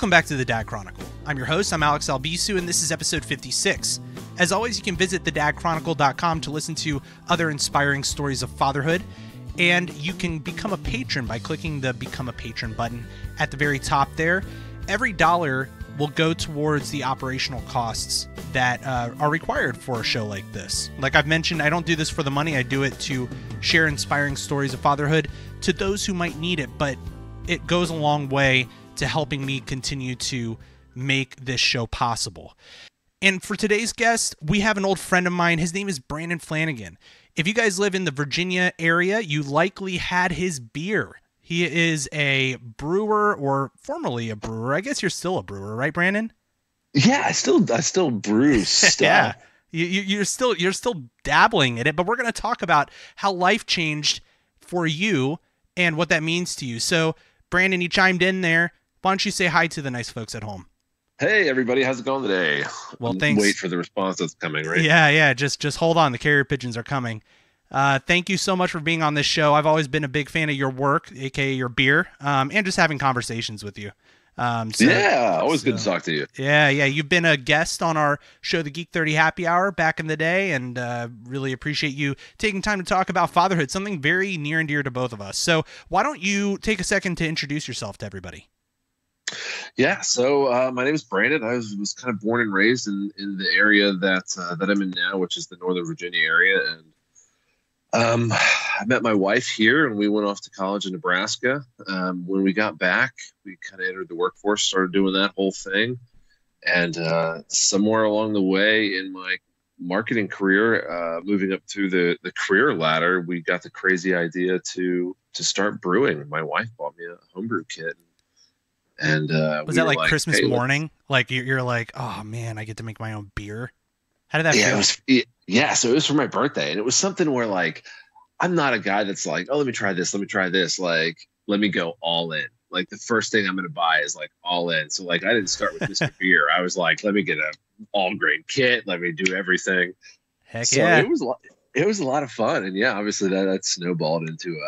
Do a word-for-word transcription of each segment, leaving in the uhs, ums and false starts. Welcome back to The Dad Chronicle. I'm your host, I'm Alex Albisu, and this is episode fifty-six. As always, you can visit the dad chronicle dot com to listen to other inspiring stories of fatherhood, and you can become a patron by clicking the Become a Patron button at the very top there. Every dollar will go towards the operational costs that uh, are required for a show like this. Like I've mentioned, I don't do this for the money. I do it to share inspiring stories of fatherhood to those who might need it, but it goes a long way to helping me continue to make this show possible. And for today's guest, we have an old friend of mine. His name is Brandon Flanigin. If you guys live in the Virginia area, you likely had his beer. He is a brewer, or formerly a brewer. I guess you're still a brewer, right, Brandon? Yeah, I still I still brew stuff. Yeah, you, you, you're still you're still dabbling in it. But we're going to talk about how life changed for you and what that means to you. So, Brandon, you chimed in there. Why don't you say hi to the nice folks at home? Hey, everybody. How's it going today? Well, thanks. Wait for the response that's coming, right? Yeah, yeah. Just just hold on. The carrier pigeons are coming. Uh, thank you so much for being on this show. I've always been a big fan of your work, a k a your beer, um, and just having conversations with you. Um, so, yeah, always so, good to talk to you. Yeah, yeah. You've been a guest on our show, The Geek thirty Happy Hour, back in the day, and uh, really appreciate you taking time to talk about fatherhood, something very near and dear to both of us. So why don't you take a second to introduce yourself to everybody? Yeah, so uh, my name is Brandon. I was, was kind of born and raised in, in the area that uh, that I'm in now, which is the Northern Virginia area. And um, I met my wife here, and we went off to college in Nebraska. Um, when we got back, we kind of entered the workforce, started doing that whole thing. And uh, somewhere along the way in my marketing career, uh, moving up through the, the career ladder, we got the crazy idea to to start brewing. My wife bought me a homebrew kit. And uh, was we that like, like Christmas hey, morning? Like you're, you're like, oh man, I get to make my own beer. How did that yeah, feel? It was, it, yeah. So it was for my birthday, and it was something where like, I'm not a guy that's like, oh, let me try this. Let me try this. Like, let me go all in. Like the first thing I'm going to buy is like all in. So like, I didn't start with just a beer. I was like, let me get a all grain kit. Let me do everything. Heck so yeah. It was, it was a lot of fun. And yeah, obviously that, that snowballed into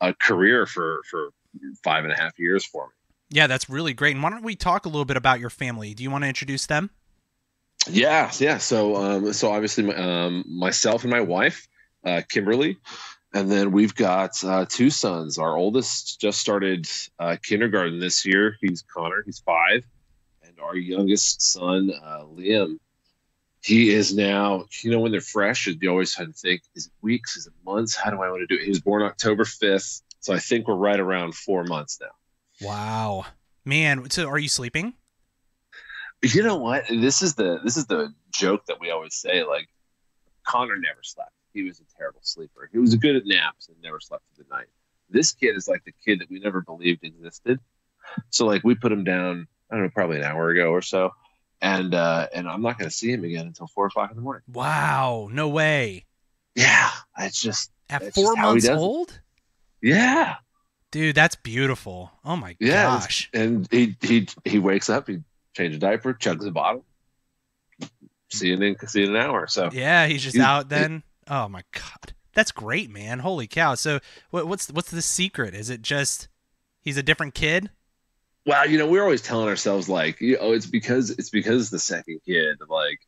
a, a career for, for five and a half years for me. Yeah, that's really great. And why don't we talk a little bit about your family? Do you want to introduce them? Yeah, yeah. So, um, so obviously, my, um, myself and my wife, uh, Kimberly, and then we've got uh, two sons. Our oldest just started uh, kindergarten this year. He's Connor. He's five, and our youngest son, uh, Liam, he is now. You know, when they're fresh, you always had to think: is it weeks? Is it months? How do I want to do it? He was born October fifth, so I think we're right around four months now. Wow, man. So are you sleeping? You know what? This is the, this is the joke that we always say, like Connor never slept. He was a terrible sleeper. He was good at naps and never slept through the night. This kid is like the kid that we never believed existed. So like we put him down, I don't know, probably an hour ago or so. And, uh, and I'm not going to see him again until four o'clock in the morning. Wow. No way. Yeah. It's just at four months old. Yeah. Dude, that's beautiful. Oh my yeah, gosh. And he, he, he wakes up, he changes a diaper, chugs a bottle, see you in, see you in an hour. So yeah, he's just he's, out then. It, oh my God. That's great, man. Holy cow. So what, what's, what's the secret? Is it just, he's a different kid? Well, you know, we're always telling ourselves like, you know, it's because, it's because the second kid, like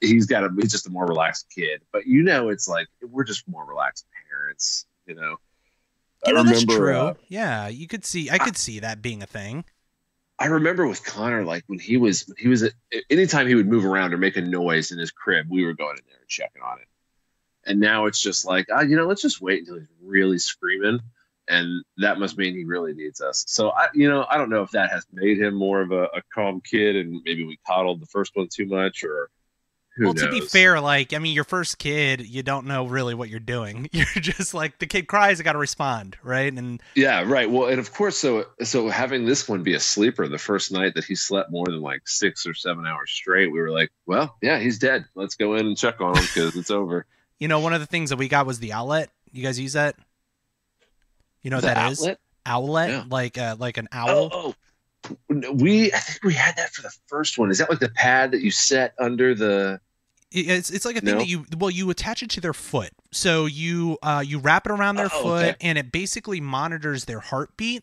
he's got a, he's just a more relaxed kid, but you know, it's like, we're just more relaxed parents, you know? You know, I remember, that's true. Uh, yeah, you could see. I could I, see that being a thing. I remember with Connor, like when he was, when he was. At, anytime he would move around or make a noise in his crib, we were going in there and checking on it. And now it's just like, oh, you know, let's just wait until he's really screaming, and that must mean he really needs us. So I, you know, I don't know if that has made him more of a, a calm kid, and maybe we coddled the first one too much, or. Who well, knows? To be fair, like, I mean, your first kid, you don't know really what you're doing. You're just like, the kid cries, I got to respond, right? And yeah, right. Well, and of course, so so having this one be a sleeper the first night that he slept more than like six or seven hours straight, we were like, well, yeah, he's dead. Let's go in and check on him because it's over. You know, one of the things that we got was the Owlet. You guys use that? You know what the that outlet? is? Owlet? Yeah. Like, uh, like an owl? Oh, oh. We, I think we had that for the first one. Is that like the pad that you set under the... It's it's like a thing no. that you well you attach it to their foot, so you uh you wrap it around their oh, foot okay. and it basically monitors their heartbeat,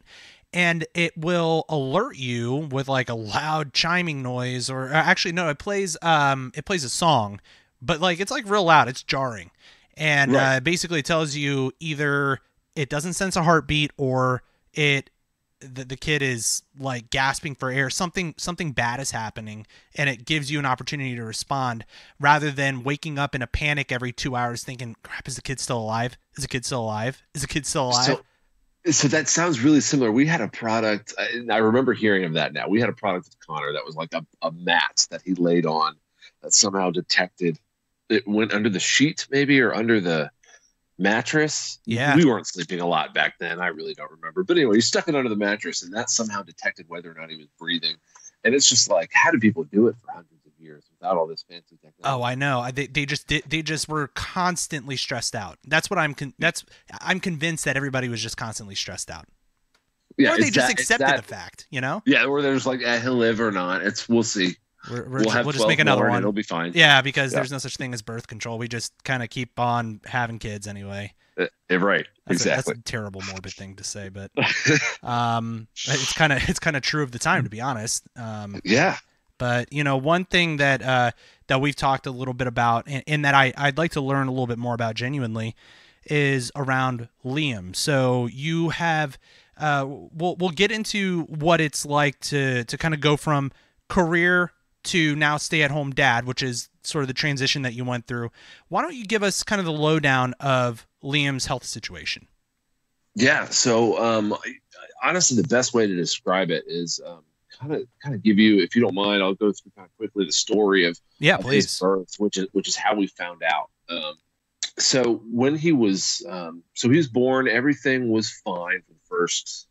and it will alert you with like a loud chiming noise, or actually no, it plays um it plays a song, but like it's like real loud, it's jarring, and right. uh, basically tells you either it doesn't sense a heartbeat or it the, the kid is like gasping for air, something something bad is happening, and it gives you an opportunity to respond rather than waking up in a panic every two hours thinking, crap, is the kid still alive? Is the kid still alive? Is the kid still alive? So So that sounds really similar. We had a product, and I remember hearing of that now. We had a product with Connor that was like a, a mat that he laid on that somehow detected. It went under the sheet maybe or under the mattress. Yeah. We weren't sleeping a lot back then. I really don't remember. But anyway, he stuck it under the mattress, and that somehow detected whether or not he was breathing. And it's just like, how do people do it for hundreds of years without all this fancy technology? Oh, I know. They they just did, they just were constantly stressed out. That's what I'm con that's I'm convinced that everybody was just constantly stressed out. Yeah, or they just that, accepted that, the fact, you know? Yeah, or they're just like, eh, he'll live or not. It's we'll see. We're, we're we'll just, have we'll just make another one. It'll be fine. Yeah, because yeah. there's no such thing as birth control. We just kind of keep on having kids anyway. Uh, right. That's exactly. A, that's a terrible morbid thing to say, but um, it's kind of it's kind of true of the time, to be honest. Um, yeah. But you know, one thing that uh, that we've talked a little bit about, and, and that I I'd like to learn a little bit more about genuinely, is around Liam. So you have, uh, we'll we'll get into what it's like to to kind of go from career to now stay-at-home dad, which is sort of the transition that you went through. Why don't you give us kind of the lowdown of Liam's health situation? Yeah. So, um, honestly, the best way to describe it is, um, kind of, kind of give you, if you don't mind, I'll go through kind of quickly the story of, yeah, of please. his birth, which is, which is how we found out. Um, so when he was, um, so he was born, everything was fine for the first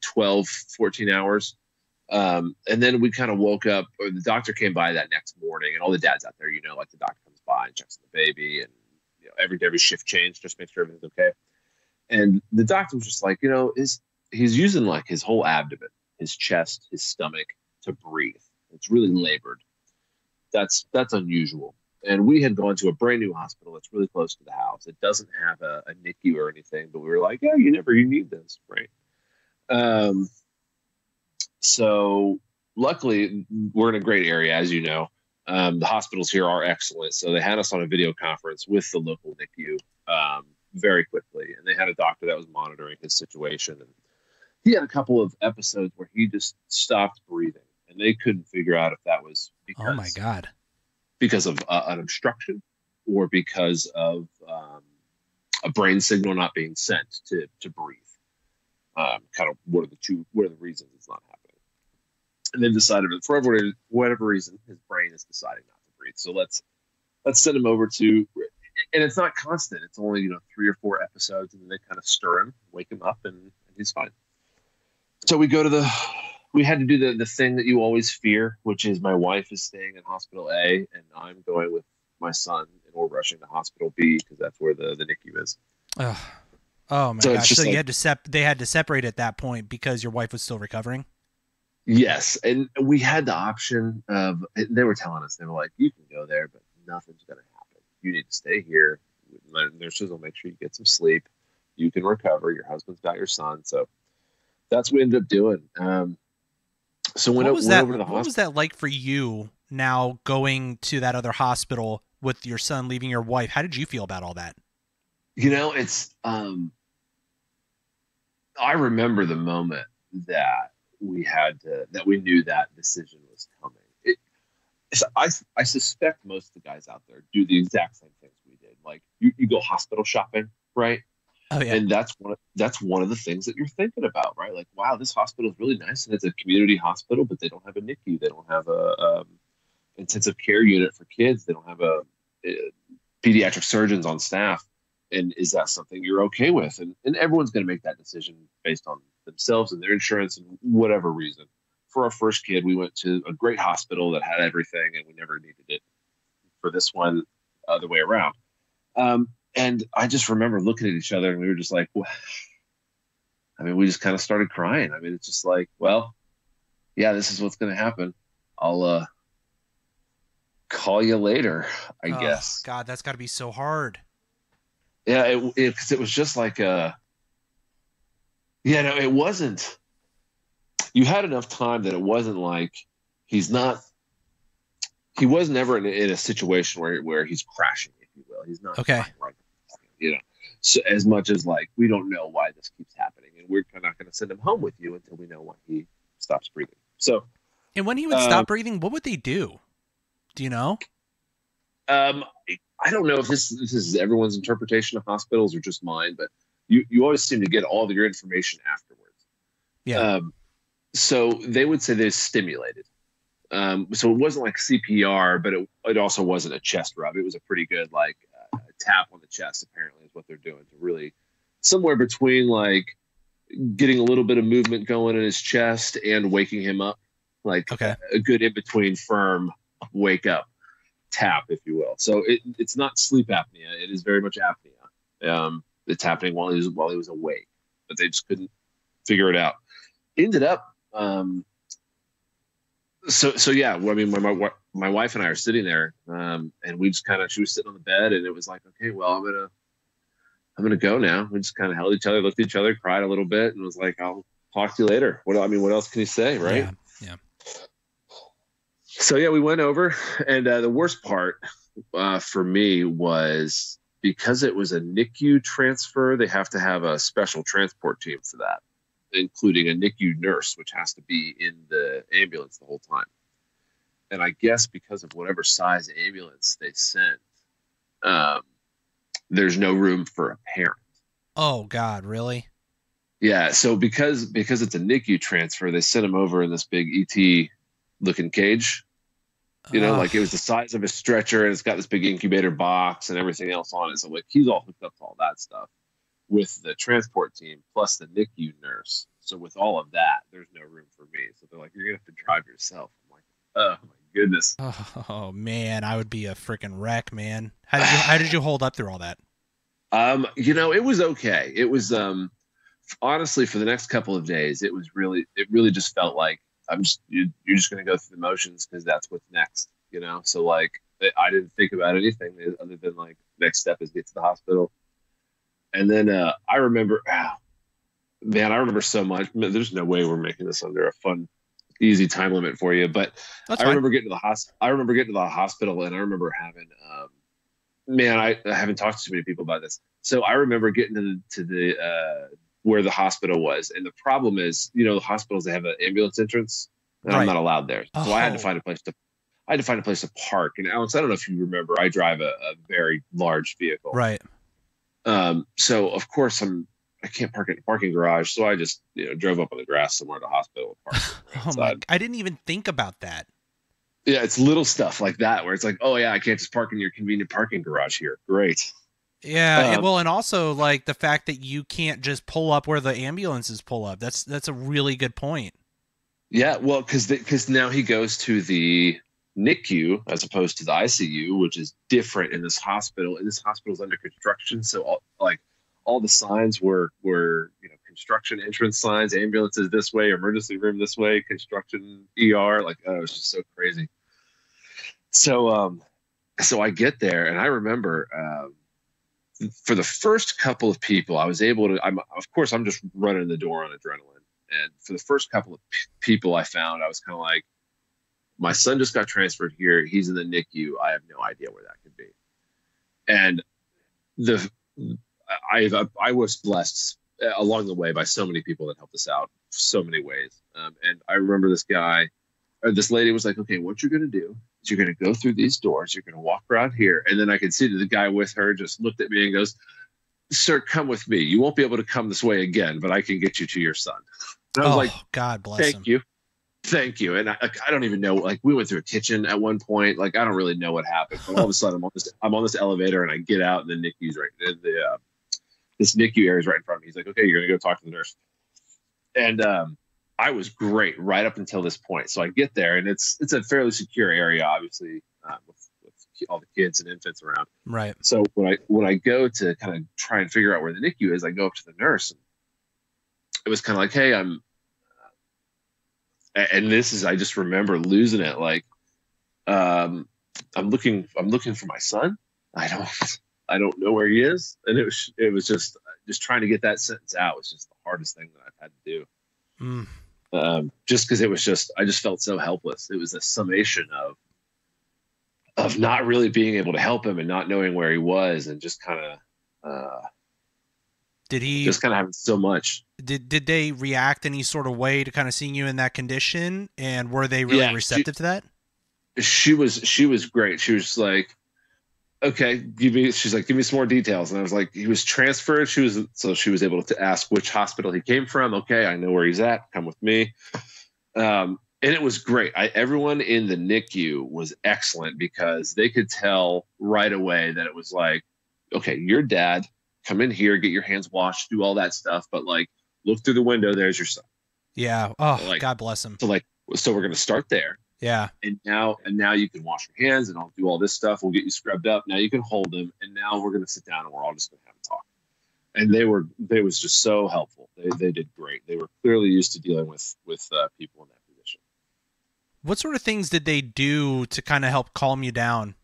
twelve, fourteen hours. Um, and then we kind of woke up, or the doctor came by that next morning, and all the dads out there, you know, like the doctor comes by and checks on the baby, and you know, every every shift change, just make sure everything's okay. And the doctor was just like, you know, is he's using like his whole abdomen, his chest, his stomach to breathe. It's really labored. That's that's unusual. And we had gone to a brand new hospital that's really close to the house. It doesn't have a, a N I C U or anything, but we were like, yeah, you never you need this, right? Um. So luckily we're in a great area, as you know, um, the hospitals here are excellent. So they had us on a video conference with the local N I C U, um, very quickly. And they had a doctor that was monitoring his situation. And he had a couple of episodes where he just stopped breathing, and they couldn't figure out if that was because, oh my God, because of uh, an obstruction or because of, um, a brain signal not being sent to, to breathe. Um, kind of what are the two, what are the reasons it's not happening? And they've decided for whatever, whatever reason, his brain is deciding not to breathe. So let's, let's send him over to, and it's not constant. It's only, you know, three or four episodes, and then they kind of stir him, wake him up, and, and he's fine. So we go to the, we had to do the, the thing that you always fear, which is my wife is staying in hospital A, and I'm going with my son, and we're rushing to hospital B because that's where the, the N I C U is. Ugh. Oh my so gosh! So like, you had to sep they had to separate at that point because your wife was still recovering. Yes, and we had the option of. They were telling us, they were like, "You can go there, but nothing's going to happen. You need to stay here. My nurses will make sure you get some sleep. You can recover. Your husband's got your son." So that's what we ended up doing. Um, so when it was that, over to the hospital, what was that like for you? Now going to that other hospital with your son, leaving your wife. How did you feel about all that? You know, it's. Um, I remember the moment that we had to, that we knew that decision was coming. It, I, I suspect most of the guys out there do the exact same things we did. Like you, you go hospital shopping, right? Oh yeah. And that's one, of, that's one of the things that you're thinking about, right? Like, wow, this hospital is really nice, and it's a community hospital, but they don't have a N I C U. They don't have a um, intensive care unit for kids. They don't have a, a pediatric surgeons on staff. And is that something you're okay with? And, and everyone's going to make that decision based on themselves and their insurance and whatever reason. For our first kid, we went to a great hospital that had everything, and we never needed it. For this one, other way around. Um, and I just remember looking at each other, and we were just like, well, I mean, we just kind of started crying. I mean, it's just like, well, yeah, this is what's going to happen. I'll uh, call you later, I oh, guess. God, that's got to be so hard. Yeah, it, it, 'cause it was just like, uh, yeah, no, it wasn't you had enough time that it wasn't like he's not, he was never in, in a situation where, where he's crashing, if you will. He's not, okay. Like, you know, so as much as like, we don't know why this keeps happening, and we're not going to send him home with you until we know when he stops breathing. So, and when he would um, stop breathing, what would they do? Do you know? Um, I don't know if this, this is everyone's interpretation of hospitals or just mine, but you, you always seem to get all of your information afterwards. Yeah. Um, so they would say they're stimulated. Um, so it wasn't like C P R, but it, it also wasn't a chest rub. It was a pretty good, like uh, tap on the chest, apparently, is what they're doing to really somewhere between like getting a little bit of movement going in his chest and waking him up, like okay. a, a good in between firm wake up tap, if you will. So it, it's not sleep apnea. It is very much apnea. Um, it's happening while he was, while he was awake, but they just couldn't figure it out. Ended up, um, so, so yeah, well, I mean, my, my, my wife and I are sitting there, um, and we just kind of, she was sitting on the bed, and it was like, okay, well, I'm going to, I'm going to go now. We just kind of held each other, looked at each other, cried a little bit, and was like, I'll talk to you later. What, I mean, what else can you say? Right. Yeah. yeah. So yeah, we went over, and uh, the worst part uh, for me was because it was a N I C U transfer, they have to have a special transport team for that, including a N I C U nurse, which has to be in the ambulance the whole time. And I guess because of whatever size ambulance they sent, um, there's no room for a parent. Oh God, really? Yeah. So because, because it's a N I C U transfer, they sent him over in this big E T looking cage, you know, uh, like it was the size of a stretcher, and it's got this big incubator box and everything else on it. So like he's all hooked up to all that stuff with the transport team plus the N I C U nurse. So with all of that, there's no room for me. So they're like, you're going to have to drive yourself. I'm like, oh my goodness. Oh man, I would be a freaking wreck, man. How did you, how did you hold up through all that? Um, you know, it was okay. It was, um, honestly, for the next couple of days, it was really, it really just felt like I'm just, you, you're just going to go through the motions because that's what's next, you know? So like, I didn't think about anything other than like next step is get to the hospital. And then uh, I remember, oh, man, I remember so much. There's no way we're making this under a fun, easy time limit for you. But That's I fine. remember getting to the hospital. I remember getting to the hospital, and I remember having, um, man, I, I haven't talked to too many people about this. So I remember getting to the, to the uh, where the hospital was, and the problem is, you know, the hospitals, they have an ambulance entrance, and right. I'm not allowed there, so oh. I had to find a place to. I had to find a place to park. And Alex, I don't know if you remember, I drive a, a very large vehicle, right? Um, so of course I'm, I can't park in the parking garage. So I just, you know, drove up on the grass somewhere to hospital. Park oh my, I didn't even think about that. Yeah. It's little stuff like that where it's like, oh yeah, I can't just park in your convenient parking garage here. Great. Yeah. Um, and well, and also like the fact that you can't just pull up where the ambulances pull up. That's, that's a really good point. Yeah. Well, cause, the, cause now he goes to the N I C U as opposed to the I C U, which is different in this hospital. And this hospital is under construction, so all, like all the signs were were you know, construction entrance signs, ambulances this way, emergency room this way, construction E R. Like, oh, it's just so crazy. So, um, so I get there, and I remember um, for the first couple of people, I was able to. I'm of course I'm just running the door on adrenaline, and for the first couple of p- people I found, I was kind of like, my son just got transferred here. He's in the N I C U. I have no idea where that could be. And the I've, I was blessed along the way by so many people that helped us out so many ways. Um, and I remember this guy, or this lady was like, okay, what you're going to do is you're going to go through these doors. You're going to walk around here. And then I could see that the guy with her just looked at me and goes, sir, come with me. You won't be able to come this way again, but I can get you to your son. And I was oh, like, God bless Thank him. you. Thank you. And I, I don't even know, like we went through a kitchen at one point. Like, I don't really know what happened, but all of a sudden I'm on this, I'm on this elevator, and I get out, and the N I C U's right in the, uh, this N I C U area is right in front of me. He's like, okay, you're going to go talk to the nurse. And, um, I was great right up until this point. So I get there, and it's, it's a fairly secure area, obviously, uh, with, with all the kids and infants around. Right. So when I, when I go to kind of try and figure out where the N I C U is, I go up to the nurse, and it was kind of like, hey, I'm, and this is, I just remember losing it. Like, um, I'm looking, I'm looking for my son. I don't, I don't know where he is. And it was, it was just, just trying to get that sentence out was just the hardest thing that I've had to do. Mm. um, just because it was just, I just felt so helpless. It was a summation of, of not really being able to help him and not knowing where he was and just kind of, uh, did he just kind of having so much, did, did they react any sort of way to kind of seeing you in that condition? And were they really yeah, receptive she, to that? She was, she was great. She was like, okay, give me, she's like, give me some more details. And I was like, he was transferred. She was, so she was able to ask which hospital he came from. Okay. I know where he's at. Come with me. Um, And it was great. I, everyone in the N I C U was excellent because they could tell right away that it was like, okay, your dad, come in here, get your hands washed, do all that stuff. But like, look through the window. There's your son. Yeah. Oh, so like, God bless him. So like, so we're going to start there. Yeah. And now, and now you can wash your hands and I'll do all this stuff. We'll get you scrubbed up. Now you can hold him. And now we're going to sit down and we're all just going to have a talk. And they were, they was just so helpful. They, they did great. They were clearly used to dealing with, with uh, people in that. What sort of things did they do to kind of help calm you down?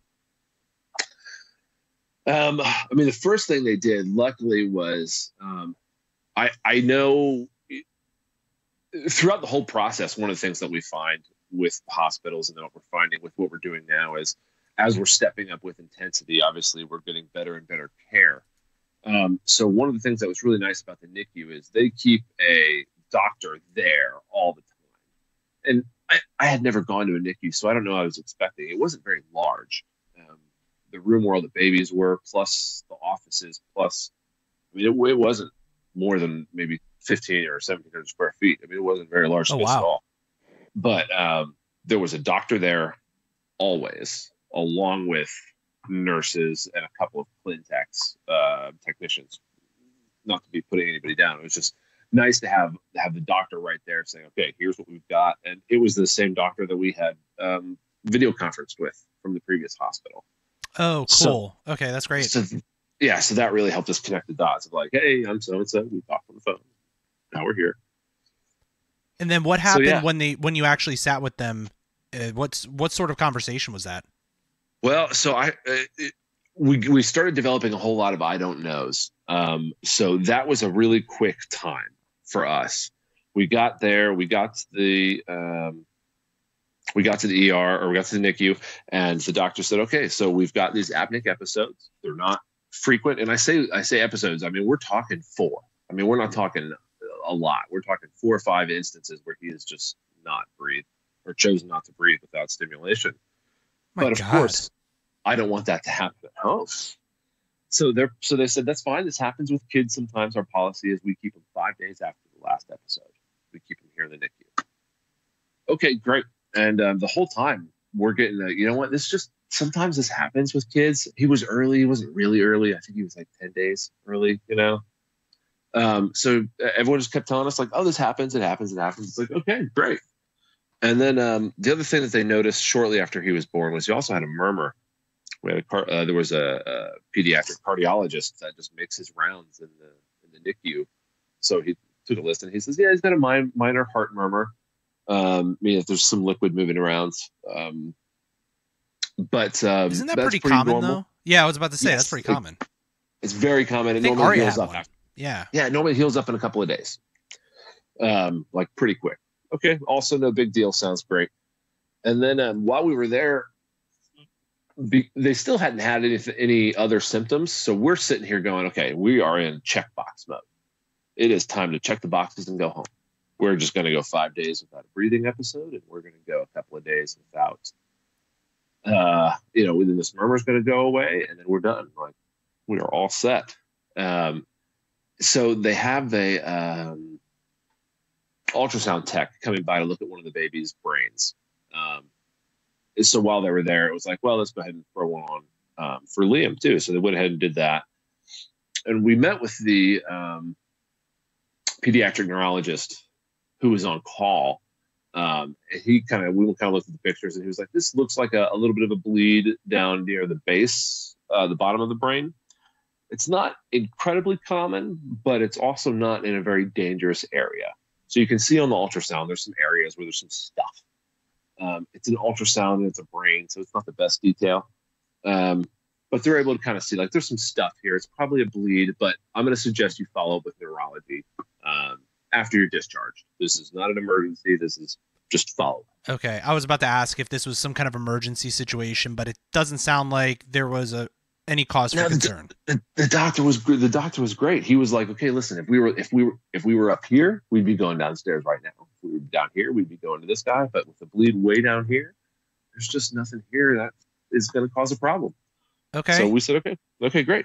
Um, I mean, the first thing they did, luckily, was um, I, I know throughout the whole process, one of the things that we find with hospitals and what we're finding with what we're doing now is as we're stepping up with intensity, obviously, we're getting better and better care. Um, so one of the things that was really nice about the N I C U is they keep a doctor there all the time. And I, I had never gone to a N I C U, so I don't know what I was expecting. It wasn't very large. Um, the room where all the babies were, plus the offices, plus, I mean, it, it wasn't more than maybe fifteen or seventeen hundred square feet. I mean, it wasn't very large space oh, wow. at all. But um, there was a doctor there always, along with nurses and a couple of Clintex uh, technicians. Not to be putting anybody down. It was just nice to have have the doctor right there saying, okay, here's what we've got. And it was the same doctor that we had um, video conferenced with from the previous hospital. Oh, cool. So, okay, that's great. So, yeah, so that really helped us connect the dots of like, hey, I'm so-and-so. We talked on the phone. Now we're here. And then what happened so, yeah. when they when you actually sat with them? Uh, what's What sort of conversation was that? Well, so I uh, it, we we started developing a whole lot of I don't knows. Um, so that was a really quick time. For us, we got there, we got to the, um, we got to the E R or we got to the N I C U and the doctor said, okay, so we've got these apneic episodes. They're not frequent. And I say, I say episodes, I mean, we're talking four. I mean, we're not talking a lot. We're talking four or five instances where he has just not breathed or chosen not to breathe without stimulation. My but God. Of course I don't want that to happen at home. So they so they said, that's fine. This happens with kids. Sometimes our policy is we keep them five days after the last episode. We keep them here in the N I C U. Okay, great. And um, the whole time we're getting a, you know what, this just, sometimes this happens with kids. He was early. He wasn't really early. I think he was like ten days early, you know? Um, so everyone just kept telling us like, oh, this happens. It happens. It happens. It's like, okay, great. And then um, the other thing that they noticed shortly after he was born was he also had a murmur. We had a car, uh, there was a, a pediatric cardiologist that just makes his rounds in the in the N I C U. So he took a list and he says, yeah, he's got a minor, minor heart murmur. Um, I mean, if there's some liquid moving around. Um, but um, isn't that pretty, pretty common, normal. Though? Yeah, I was about to say, yes, that's pretty common. It, it's very common. It normally heals up. After. Yeah. Yeah, it normally heals up in a couple of days, um, like pretty quick. Okay, also no big deal. Sounds great. And then um, while we were there, Be, they still hadn't had any, any other symptoms. So we're sitting here going, okay, we are in checkbox mode. It is time to check the boxes and go home. We're just going to go five days without a breathing episode. And we're going to go a couple of days without, uh, you know, within this murmur is going to go away and then we're done. Like we are all set. Um, so they have a, um, ultrasound tech coming by to look at one of the baby's brains. Um, So while they were there, it was like, well, let's go ahead and throw one on um, for Liam too. So they went ahead and did that. And we met with the um, pediatric neurologist who was on call. Um, and he kind of, we kind of looked at the pictures and he was like, this looks like a, a little bit of a bleed down near the base, uh, the bottom of the brain. It's not incredibly common, but it's also not in a very dangerous area. So you can see on the ultrasound, there's some areas where there's some stuff. Um, it's an ultrasound and it's a brain, so it's not the best detail. Um, but they're able to kind of see, like, there's some stuff here. It's probably a bleed, but I'm going to suggest you follow up with neurology um, after you're discharged. This is not an emergency. This is just follow-up. Okay. I was about to ask if this was some kind of emergency situation, but it doesn't sound like there was a any cause for no, concern. The, the, the doctor was the doctor was great. He was like, okay, listen, if we were if we were if we were up here, we'd be going downstairs right now. If we were down here, we'd be going to this guy. But with the bleed way down here, there's just nothing here that is going to cause a problem. Okay. So we said, okay, okay, great.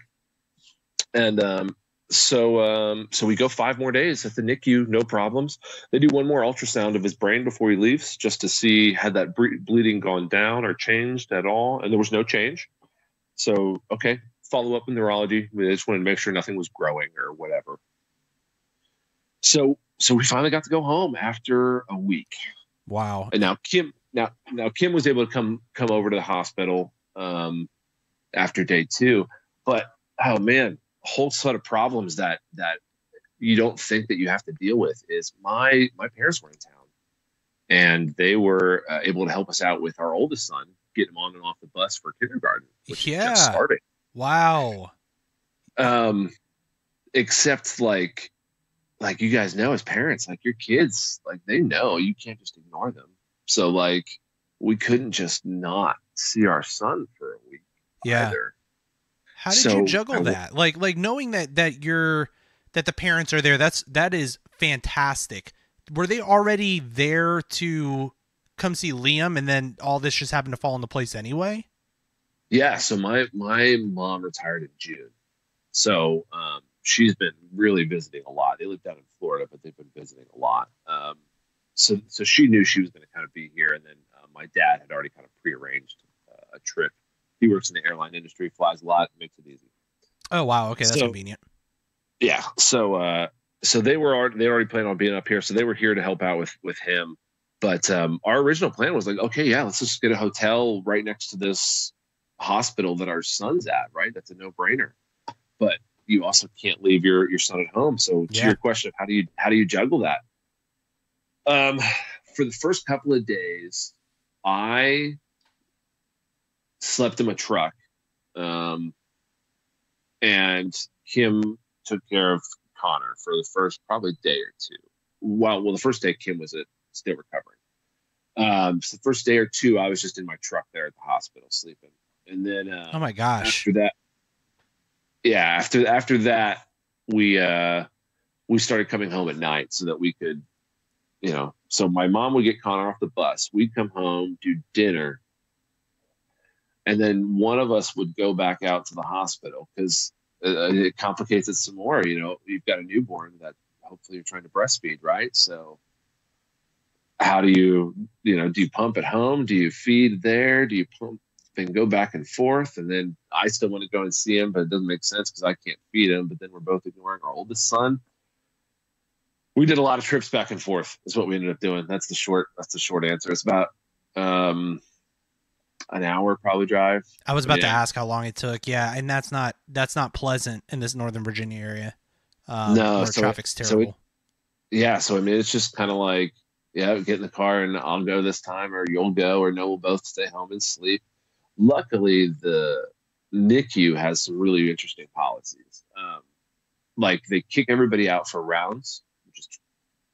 And um, so um, so we go five more days at the N I C U, no problems. They do one more ultrasound of his brain before he leaves, just to see had that ble- bleeding gone down or changed at all, and there was no change. So, okay, follow up in neurology. We just wanted to make sure nothing was growing or whatever. So, so we finally got to go home after a week. Wow. And now Kim, now, now Kim was able to come, come over to the hospital, um, after day two, but, oh man, a whole set of problems that, that you don't think that you have to deal with is my, my parents were in town and they were uh, able to help us out with our oldest son, get him on and off the bus for kindergarten, which yeah. just started. Wow. Um, except like, like you guys know as parents, like your kids, like they know you can't just ignore them. So like we couldn't just not see our son for a week yeah. either. How did so, you juggle I, that? Like, like knowing that, that you're, that the parents are there, that's, that is fantastic. Were they already there to come see Liam and then all this just happened to fall into place anyway? Yeah. So my, my mom retired in June. So, um, she's been really visiting a lot. They live down in Florida, but they've been visiting a lot. Um, so, so she knew she was going to kind of be here. And then uh, my dad had already kind of prearranged uh, a trip. He works in the airline industry, flies a lot, makes it easy. Oh, wow. Okay. That's so convenient. Yeah. So, uh, so they were already, they already planned on being up here. So they were here to help out with, with him. But um, our original plan was like, okay, yeah, let's just get a hotel right next to this hospital that our son's at, right? That's a no-brainer. But you also can't leave your, your son at home. So to yeah. your question, how do you how do you juggle that? Um, for the first couple of days, I slept in my truck, um, and Kim took care of Connor for the first probably day or two. Well, well, the first day Kim was at still recovering. Um, so the first day or two, I was just in my truck there at the hospital sleeping. And then, uh, oh my gosh, after that, yeah, after, after that, we, uh, we started coming home at night so that we could, you know, so my mom would get Connor off the bus. We'd come home, do dinner. And then one of us would go back out to the hospital because uh, it complicates it some more. You know, you've got a newborn that hopefully you're trying to breastfeed, right? So, how do you, you know, do you pump at home? Do you feed there? Do you pump and go back and forth? And then I still want to go and see him, but it doesn't make sense because I can't feed him. But then we're both ignoring our oldest son. We did a lot of trips back and forth is what we ended up doing. That's the short, that's the short answer. It's about um, an hour probably drive. I was about yeah. to ask how long it took. Yeah. And that's not, that's not pleasant in this Northern Virginia area. Um, no. Where so traffic's it, terrible. So it, yeah. So, I mean, it's just kind of like, yeah, get in the car and I'll go this time or you'll go or no, we'll both stay home and sleep. Luckily, the N I C U has some really interesting policies. Um, like they kick everybody out for rounds, which is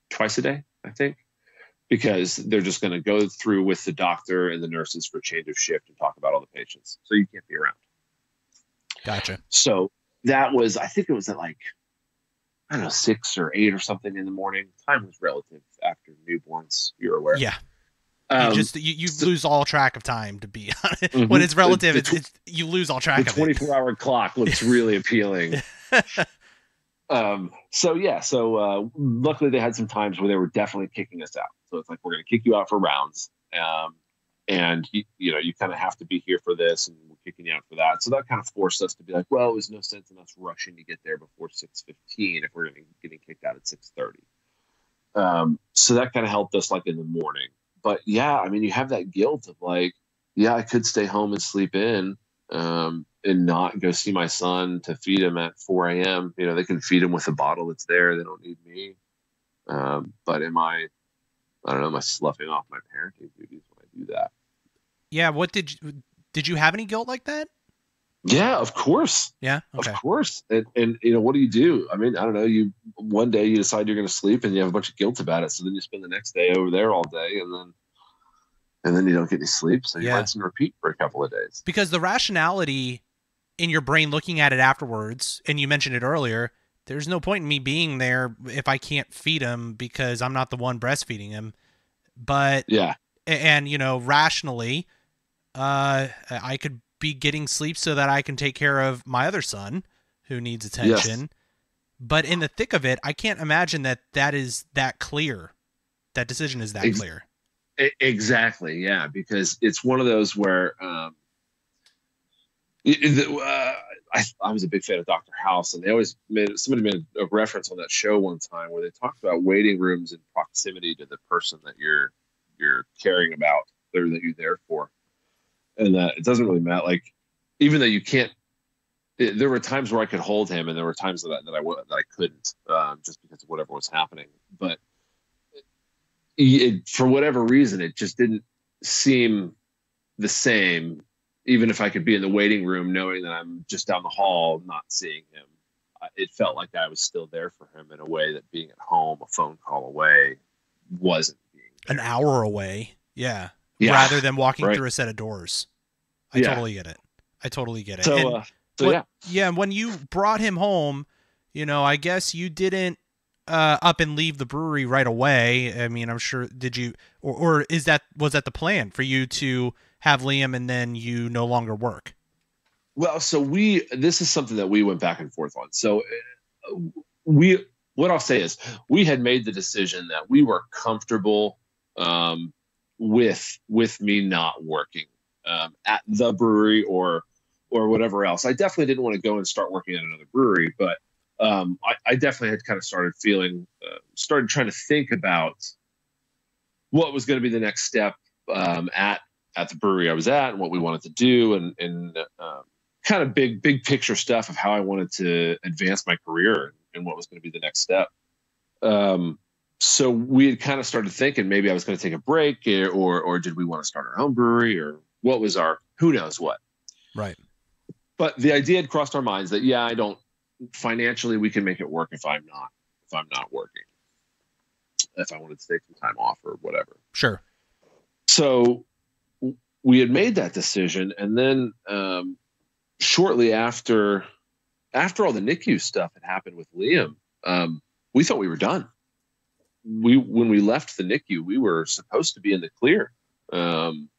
twice a day, I think, because they're just going to go through with the doctor and the nurses for change of shift and talk about all the patients. So you can't be around. Gotcha. So that was, I think it was at like, I don't know, six or eight or something in the morning. Time was relative after newborns, you're aware. Yeah. Um, you just you, you so, lose all track of time, to be honest. Mm-hmm. When it's relative, the, the, it's, it's, you lose all track the of it. The twenty-four hour clock looks really appealing. um. So, yeah. So, uh, luckily, they had some times where they were definitely kicking us out. So, it's like, we're going to kick you out for rounds. Um, and, you, you know, you kind of have to be here for this, and we're kicking you out for that. So that kind of forced us to be like, well, it was no sense in us rushing to get there before six fifteen if we're getting, getting kicked out at six thirty. Um, so that kind of helped us like in the morning. But yeah, I mean, you have that guilt of like, yeah, I could stay home and sleep in um, and not go see my son to feed him at four a.m. You know, they can feed him with a bottle that's there. They don't need me. Um, but am I, I don't know, am I sloughing off my parenting duties when I do that? Yeah. What did you, did you have any guilt like that? Yeah, of course. Yeah. Okay. Of course. And, and, you know, what do you do? I mean, I don't know. You, one day you decide you're going to sleep and you have a bunch of guilt about it. So then you spend the next day over there all day, and then, and then you don't get any sleep. So you yeah. rinse and repeat for a couple of days. Because the rationality in your brain looking at it afterwards, and you mentioned it earlier, there's no point in me being there if I can't feed him because I'm not the one breastfeeding him. But, yeah. And, you know, rationally, uh, I could be getting sleep so that I can take care of my other son who needs attention. Yes. But in the thick of it, I can't imagine that that is that clear. That decision is that Ex- clear. Exactly. Yeah. Because it's one of those where, um, it, uh, I, I was a big fan of Doctor House, and they always made, somebody made a reference on that show one time where they talked about waiting rooms in proximity to the person that you're, you're caring about or that you're there for. And uh, it doesn't really matter. Like, even though you can't, it, there were times where I could hold him, and there were times that I, that I, that I couldn't, um, just because of whatever was happening. But it, it, for whatever reason, it just didn't seem the same. Even if I could be in the waiting room, knowing that I'm just down the hall, not seeing him, it felt like I was still there for him in a way that being at home, a phone call away, wasn't being there. An hour away. Yeah. Yeah, rather than walking right. through a set of doors. I yeah. totally get it. I totally get it. So, and uh, so when, yeah. Yeah. When you brought him home, you know, I guess you didn't uh, up and leave the brewery right away. I mean, I'm sure, did you, or, or is that, was that the plan for you to have Liam and then you no longer work? Well, so we, this is something that we went back and forth on. So we, what I'll say is we had made the decision that we were comfortable, um, with with me not working um, at the brewery or or whatever else. I definitely didn't want to go and start working at another brewery, but um, I, I definitely had kind of started feeling, uh, started trying to think about what was going to be the next step um, at at the brewery I was at, and what we wanted to do, and and uh, kind of big big picture stuff of how I wanted to advance my career and what was going to be the next step. Um, So we had kind of started thinking maybe I was going to take a break, or or did we want to start our own brewery, or what was our, who knows what. Right. But the idea had crossed our minds that, yeah, I don't, financially we can make it work if I'm not, if I'm not working, if I wanted to take some time off or whatever. Sure. So we had made that decision. And then um, shortly after, after all the N I C U stuff had happened with Liam, um, we thought we were done. We, when we left the N I C U, we were supposed to be in the clear. Um,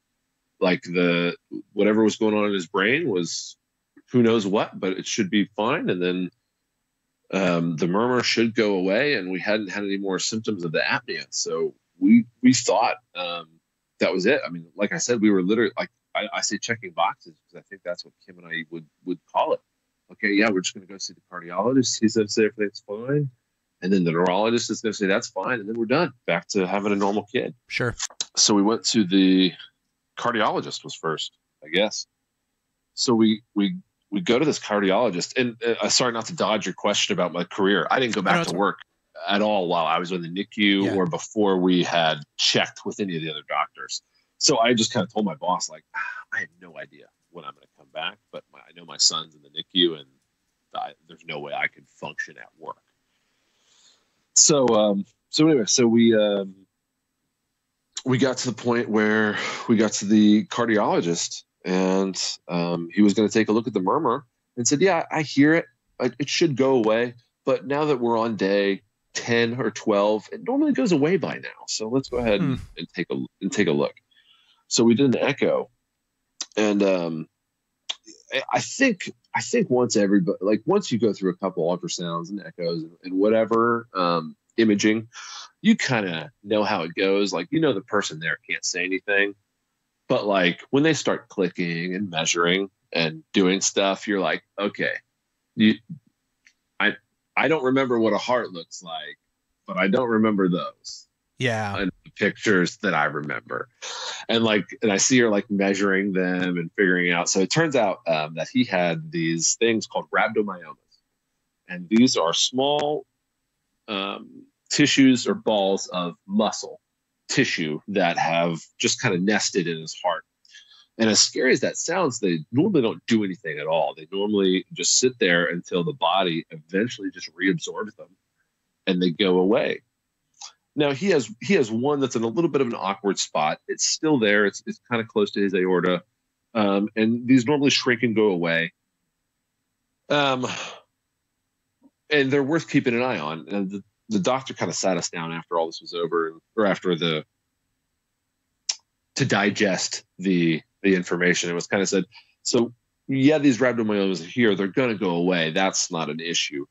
like the, whatever was going on in his brain was who knows what, but it should be fine. And then, um, the murmur should go away, and we hadn't had any more symptoms of the apnea. So we, we thought, um, that was it. I mean, like I said, we were literally like, I, I say checking boxes, because I think that's what Kim and I would, would call it. Okay. Yeah. We're just going to go see the cardiologist. He says everything's fine. And then the neurologist is going to say, that's fine. And then we're done, back to having a normal kid. Sure. So we went to the cardiologist was first, I guess. So we, we, we go to this cardiologist, and uh, sorry, not to dodge your question about my career. I didn't go back to work at all while I was in the N I C U yeah. or before we had checked with any of the other doctors. So I just kind of told my boss, like, ah, I have no idea when I'm going to come back, but my, I know my son's in the N I C U, and I, there's no way I can function at work. So, um, so anyway, so we, um, we got to the point where we got to the cardiologist, and, um, he was going to take a look at the murmur and said, yeah, I hear it. I, it should go away. But now that we're on day ten or twelve, it normally goes away by now. So let's go ahead hmm. and take a, and take a look. So we did an echo, and, um, I think, I think once everybody, like once you go through a couple ultrasounds and echoes and, and whatever, um, imaging, you kind of know how it goes. Like, you know, the person there can't say anything, but like when they start clicking and measuring and doing stuff, you're like, okay, you, I, I don't remember what a heart looks like, but I don't remember those. Yeah. And the pictures that I remember, and like, and I see her like measuring them and figuring out. So it turns out um, that he had these things called rhabdomyomas, and these are small um, tissues or balls of muscle tissue that have just kind of nested in his heart. And as scary as that sounds, they normally don't do anything at all. They normally just sit there until the body eventually just reabsorbs them and they go away. Now, he has he has one that's in a little bit of an awkward spot. It's still there. It's, it's kind of close to his aorta. Um, and these normally shrink and go away. Um, and they're worth keeping an eye on. And the, the doctor kind of sat us down after all this was over, or after the, to digest the the information. It was kind of said, so yeah, these rhabdomyomas are here. They're going to go away. That's not an issue.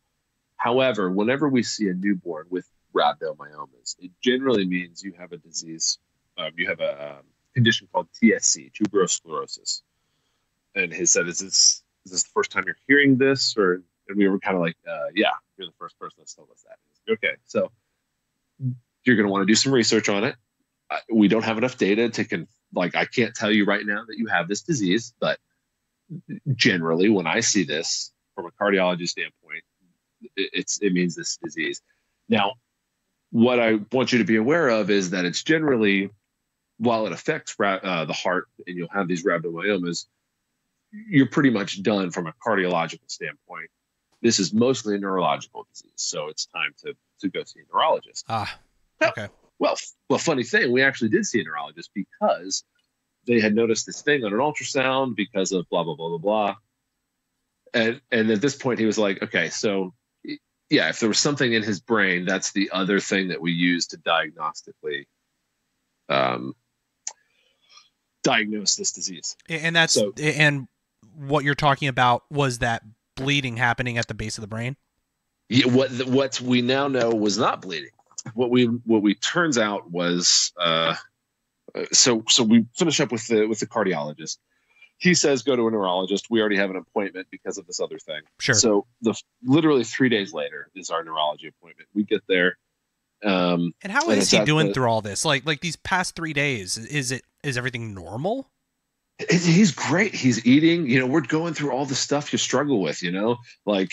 However, whenever we see a newborn with rhabdomyomas, it generally means you have a disease. Um, you have a um, condition called T S C, tuberous sclerosis. And he said, is this, is this the first time you're hearing this? Or, and we were kind of like, uh, yeah, you're the first person that's told us that. Like, okay. So you're going to want to do some research on it. Uh, we don't have enough data to con like, I can't tell you right now that you have this disease, but generally when I see this from a cardiology standpoint, it, it's, it means this disease. Now, what I want you to be aware of is that it's generally, while it affects uh, the heart and you'll have these rhabdomyomas, you're pretty much done from a cardiological standpoint. This is mostly a neurological disease, so it's time to, to go see a neurologist. Ah, okay. Well, well, funny thing, we actually did see a neurologist because they had noticed this thing on an ultrasound because of blah, blah, blah, blah, blah. And, and at this point, he was like, okay, so... yeah, if there was something in his brain, that's the other thing that we use to diagnostically um, diagnose this disease. And that's so, and what you're talking about was that bleeding happening at the base of the brain. Yeah, what what we now know was not bleeding. What we what we turns out was uh, so so we finish up with the with the cardiologist. He says, go to a neurologist. We already have an appointment because of this other thing. Sure. So the literally three days later is our neurology appointment. We get there. Um, and how and is he doing the, through all this? Like, like these past three days, is it, is everything normal? It, he's great. He's eating, you know, we're going through all the stuff you struggle with, you know, like,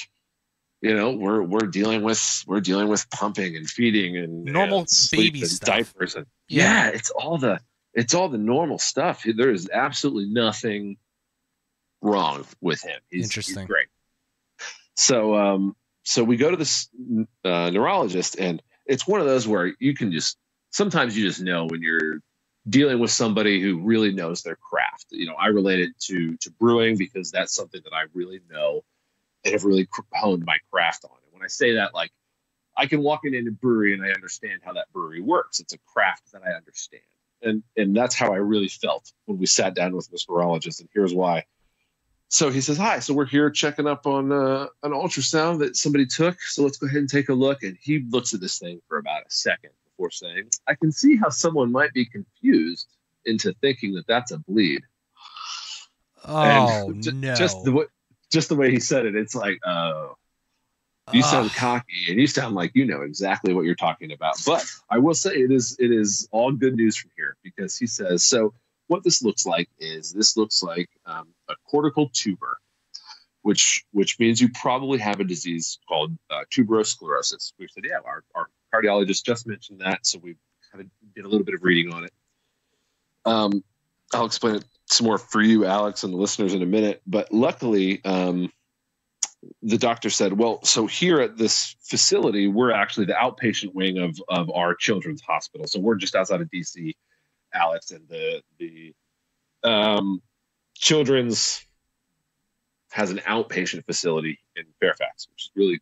you know, we're, we're dealing with, we're dealing with pumping and feeding and normal and baby and stuff. Diapers. And, yeah. yeah. It's all the, It's all the normal stuff. There is absolutely nothing wrong with him. He's, Interesting. He's great. So, um, so we go to this uh, neurologist, and it's one of those where you can just, sometimes you just know when you're dealing with somebody who really knows their craft. You know, I relate it to, to brewing because that's something that I really know and have really honed my craft on. And when I say that, like, I can walk in a brewery and I understand how that brewery works. It's a craft that I understand. And and that's how I really felt when we sat down with this neurologist, and here's why. So he says, hi, so we're here checking up on uh, an ultrasound that somebody took. So let's go ahead and take a look. And he looks at this thing for about a second before saying, I can see how someone might be confused into thinking that that's a bleed. Oh, and no. Just the, just the way he said it, it's like, oh. You sound cocky and you sound like you know exactly what you're talking about. But I will say it is it is all good news from here, because he says, so what this looks like is this looks like um, a cortical tuber, which which means you probably have a disease called uh, tuberous sclerosis. We said, yeah, our, our cardiologist just mentioned that. So we kind of did a little bit of reading on it. Um, I'll explain it some more for you, Alex, and the listeners in a minute. But luckily... Um, the doctor said, well, so here at this facility, we're actually the outpatient wing of, of our children's hospital. So we're just outside of D C, Alex, and the, the um, children's has an outpatient facility in Fairfax, which is really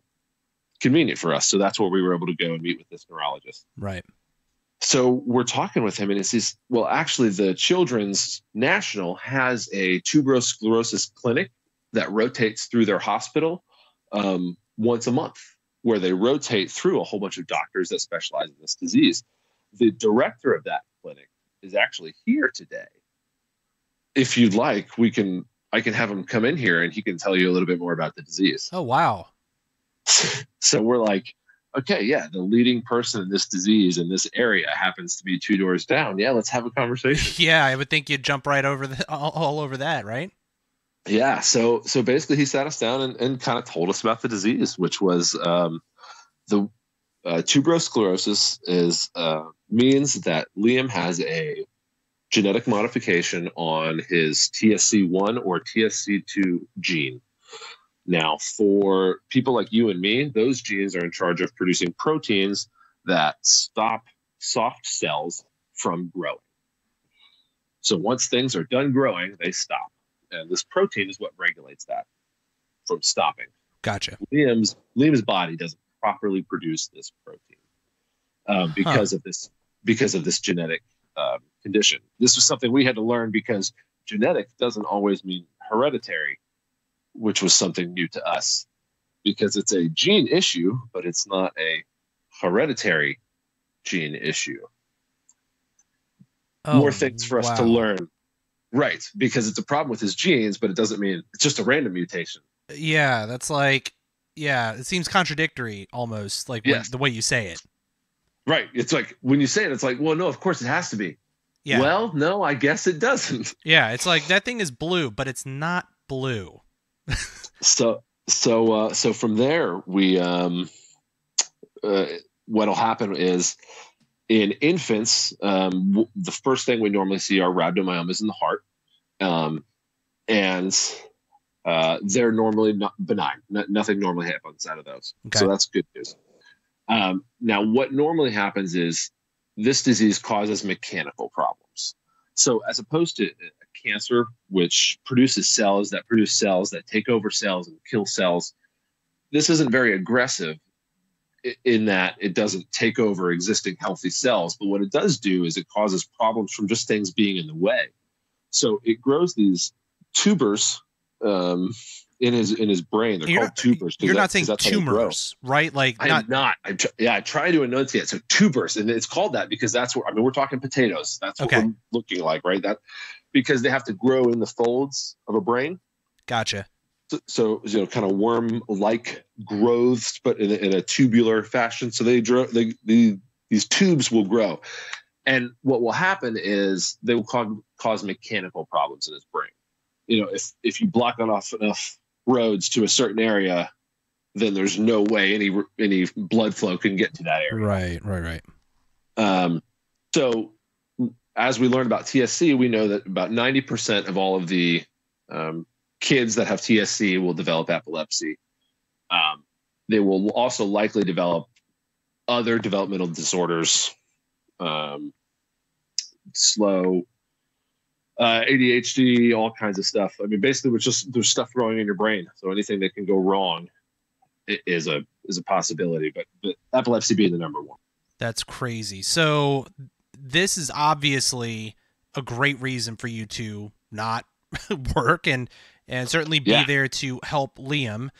convenient for us. So that's where we were able to go and meet with this neurologist. Right. So we're talking with him, and it's says, well, actually the Children's National has a tuberous sclerosis clinic that rotates through their hospital um, once a month, where they rotate through a whole bunch of doctors that specialize in this disease. The director of that clinic is actually here today. If you'd like, we can, I can have him come in here and he can tell you a little bit more about the disease. Oh, wow. So we're like, okay, yeah, the leading person in this disease in this area happens to be two doors down. Yeah. Let's have a conversation. Yeah. I would think you'd jump right over the, all, all over that. Right. Yeah. So, so basically he sat us down and, and kind of told us about the disease, which was, um, the, uh, tuberous sclerosis is, uh, means that Liam has a genetic modification on his T S C one or T S C two gene. Now, for people like you and me, those genes are in charge of producing proteins that stop soft cells from growing. So once things are done growing, they stop. And this protein is what regulates that from stopping. Gotcha. Liam's, Liam's body doesn't properly produce this protein um, because huh. of this because of this genetic um, condition. This was something we had to learn because genetic doesn't always mean hereditary, which was something new to us because it's a gene issue, but it's not a hereditary gene issue. Oh, more things for us wow. to learn. Right, because it's a problem with his genes, but it doesn't mean it's just a random mutation. Yeah, that's like, yeah, it seems contradictory almost, like yes. when, the way you say it. Right, it's like, when you say it, it's like, well, no, of course it has to be. Yeah. Well, no, I guess it doesn't. Yeah, it's like, that thing is blue, but it's not blue. so, so, uh, so from there, we, um, uh, what'll happen is, in infants, um, w- the first thing we normally see are rhabdomyomas in the heart, um, and uh, they're normally not benign. No- nothing normally happens out of those, okay. So that's good news. Um, now, what normally happens is this disease causes mechanical problems. So as opposed to a cancer, which produces cells that produce cells that take over cells and kill cells, this isn't very aggressive, in that it doesn't take over existing healthy cells. But what it does do is it causes problems from just things being in the way. So it grows these tubers um, in his in his brain. They're you're called not, tubers. You're that, not saying tumors, right? Like I'm not. not I'm tr- yeah, I try to enunciate. So tubers, and it's called that because that's what I mean. We're talking potatoes. That's what okay. we're looking like, right? That because they have to grow in the folds of a brain. Gotcha. So, so, you know, kind of worm-like growths, but in a, in a tubular fashion. So they, dro- they, they these tubes will grow. And what will happen is they will co- cause mechanical problems in his brain. You know, if, if you block off enough roads to a certain area, then there's no way any any blood flow can get to that area. Right, right, right. Um, so as we learned about T S C, we know that about ninety percent of all of the um, – kids that have T S C will develop epilepsy. Um, they will also likely develop other developmental disorders, um, slow, uh, A D H D, all kinds of stuff. I mean, basically, it's just there's stuff growing in your brain. So anything that can go wrong is a is a possibility. But, but epilepsy being the number one. That's crazy. So this is obviously a great reason for you to not work and and certainly be yeah. there to help Liam.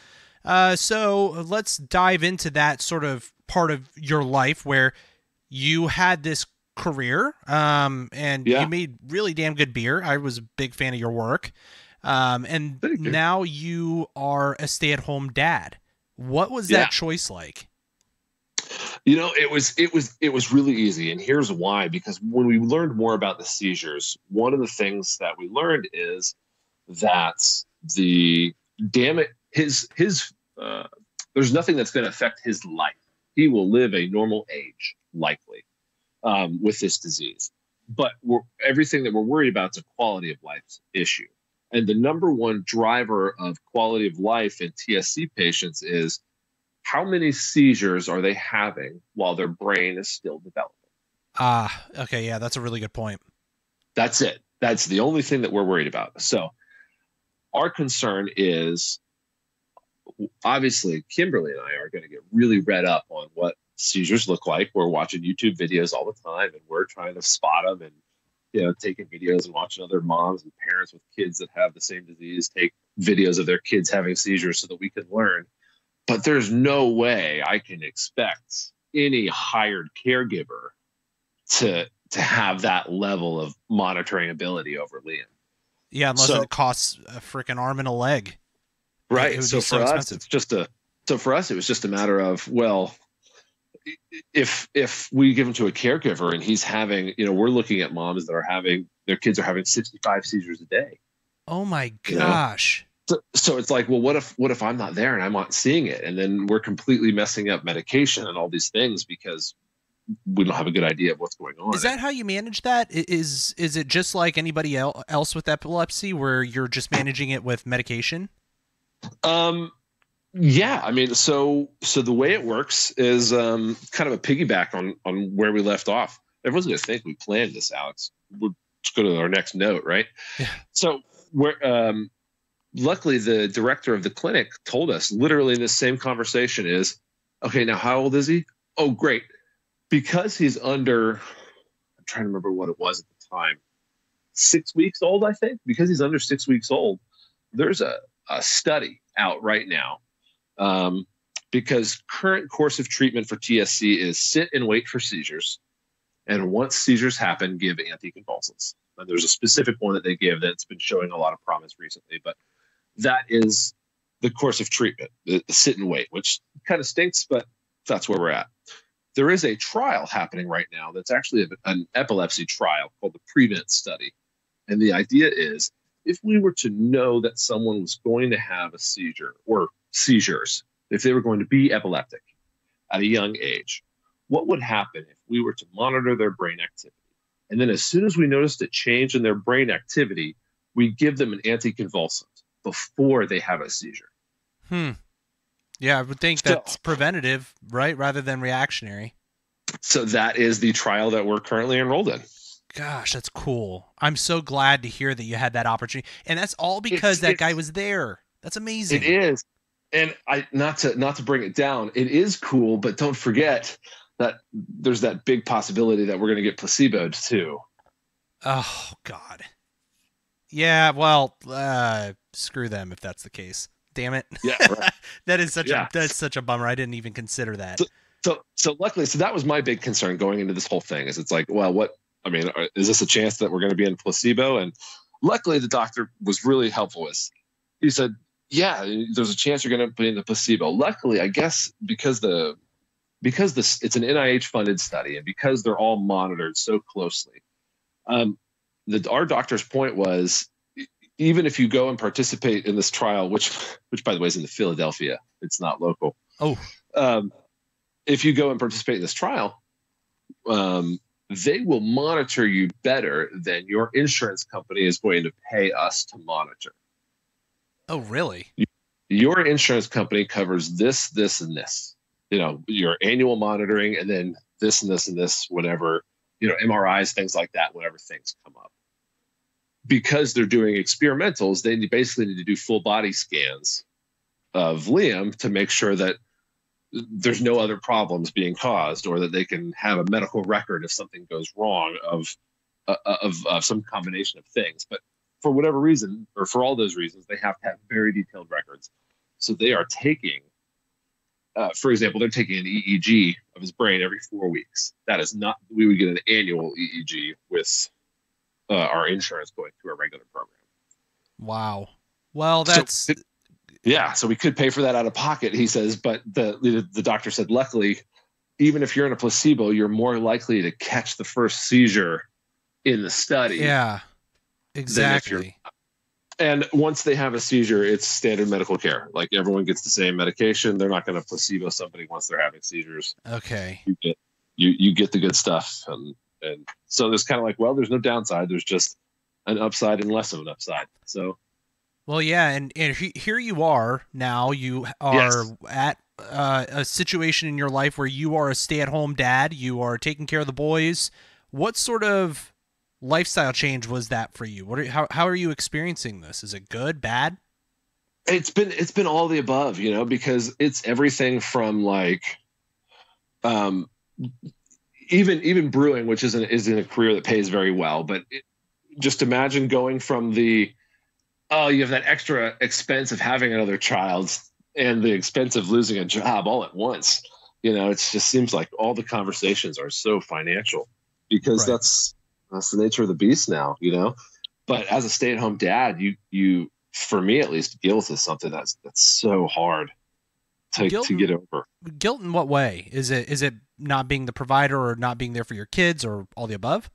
Uh, so let's dive into that sort of part of your life where you had this career um, and yeah. you made really damn good beer. I was a big fan of your work. Um, and Thank you. Now you are a stay-at-home dad. What was yeah. that choice like? You know, it was it was it was really easy, and here's why. Because when we learned more about the seizures, one of the things that we learned is that the damn it, his his uh, there's nothing that's going to affect his life. He will live a normal age, likely, um, with this disease. But we're, everything that we're worried about is a quality of life issue, and the number one driver of quality of life in T S C patients is how many seizures are they having while their brain is still developing? Ah, uh, okay. Yeah, that's a really good point. That's it. That's the only thing that we're worried about. So our concern is, obviously, Kimberly and I are going to get really read up on what seizures look like. We're watching YouTube videos all the time, and we're trying to spot them and, you know, taking videos and watching other moms and parents with kids that have the same disease take videos of their kids having seizures so that we can learn. But there's no way I can expect any hired caregiver to to have that level of monitoring ability over Liam. Yeah, unless so, it costs a freaking arm and a leg. Right. It would so be so for expensive. us, it's just a so for us, it was just a matter of, well, if if we give him to a caregiver and he's having, you know, we're looking at moms that are having their kids are having sixty-five seizures a day. Oh my gosh. You know? So, so it's like, well, what if what if I'm not there and I'm not seeing it? And then we're completely messing up medication and all these things because we don't have a good idea of what's going on. Is that how you manage that? Is is it just like anybody else with epilepsy where you're just managing it with medication? Um, yeah. I mean, so so the way it works is um, kind of a piggyback on on where we left off. Everyone's going to think we planned this, Alex. We'll just go to our next note, right? Yeah. So we're, um, luckily, the director of the clinic told us literally in this same conversation is, okay, now how old is he? Oh, great. Because he's under, I'm trying to remember what it was at the time, six weeks old, I think. Because he's under six weeks old, there's a, a study out right now. Um, because current course of treatment for T S C is sit and wait for seizures. And once seizures happen, give anticonvulsants. And there's a specific one that they give that's been showing a lot of promise recently. But that is the course of treatment, the, the sit and wait, which kind of stinks, but that's where we're at. There is a trial happening right now that's actually an epilepsy trial called the Prevent study. And the idea is if we were to know that someone was going to have a seizure or seizures, if they were going to be epileptic at a young age, what would happen if we were to monitor their brain activity? And then as soon as we noticed a change in their brain activity, we give them an anticonvulsant before they have a seizure. Hmm. Yeah, I would think that's so, preventative, right, rather than reactionary. So that is the trial that we're currently enrolled in. Gosh, that's cool. I'm so glad to hear that you had that opportunity. And that's all because it, that it, guy was there. That's amazing. It is. And I not to not to bring it down, it is cool, but don't forget that there's that big possibility that we're going to get placeboed too. Oh, God. Yeah, well, uh, screw them if that's the case. Damn it. Yeah, right. That is such yeah. a that's such a bummer. I didn't even consider that. So, so so luckily, so that was my big concern going into this whole thing is it's like, well, what I mean, is this a chance that we're going to be in placebo? And luckily the doctor was really helpful with. He said, yeah, there's a chance you're going to be in the placebo. Luckily, I guess because the because this it's an N I H funded study and because they're all monitored so closely. Um the our doctor's point was, even if you go and participate in this trial, which, which by the way is in the Philadelphia, it's not local. Oh, um, if you go and participate in this trial, um, they will monitor you better than your insurance company is going to pay us to monitor. Oh, really? Your insurance company covers this, this, and this, you know, your annual monitoring, and then this and this and this, whatever, you know, M R Is, things like that, whenever things come up. Because they're doing experimentals, they basically need to do full body scans of Liam to make sure that there's no other problems being caused, or that they can have a medical record if something goes wrong of, uh, of, of some combination of things. But for whatever reason, or for all those reasons, they have to have very detailed records. So they are taking, uh, for example, they're taking an E E G of his brain every four weeks. That is not, we would get an annual E E G with Uh, our insurance going through a regular program. Wow. Well, that's so, it, yeah. So we could pay for that out of pocket, he says. But the, the the doctor said, luckily, even if you're in a placebo, you're more likely to catch the first seizure in the study. Yeah, exactly. And once they have a seizure, it's standard medical care. Like everyone gets the same medication. They're not going to placebo somebody once they're having seizures. Okay. You get you you get the good stuff. And. And so there's kind of like, well, there's no downside. There's just an upside and less of an upside. So, well, yeah. And, and here you are now, you are yes. at uh, a situation in your life where you are a stay at home dad, you are taking care of the boys. What sort of lifestyle change was that for you? What are, how, how are you experiencing this? Is it good, bad? It's been, it's been all the above, you know, because it's everything from like, um, Even even brewing, which isn't isn't a career that pays very well, but it, just imagine going from the oh, you have that extra expense of having another child and the expense of losing a job all at once. You know, it just seems like all the conversations are so financial because right. that's that's the nature of the beast now. You know, but as a stay-at-home dad, you you for me at least, guilt is something that's that's so hard to guilt, to get over. Guilt in what way? Is it is it not being the provider or not being there for your kids or all the above?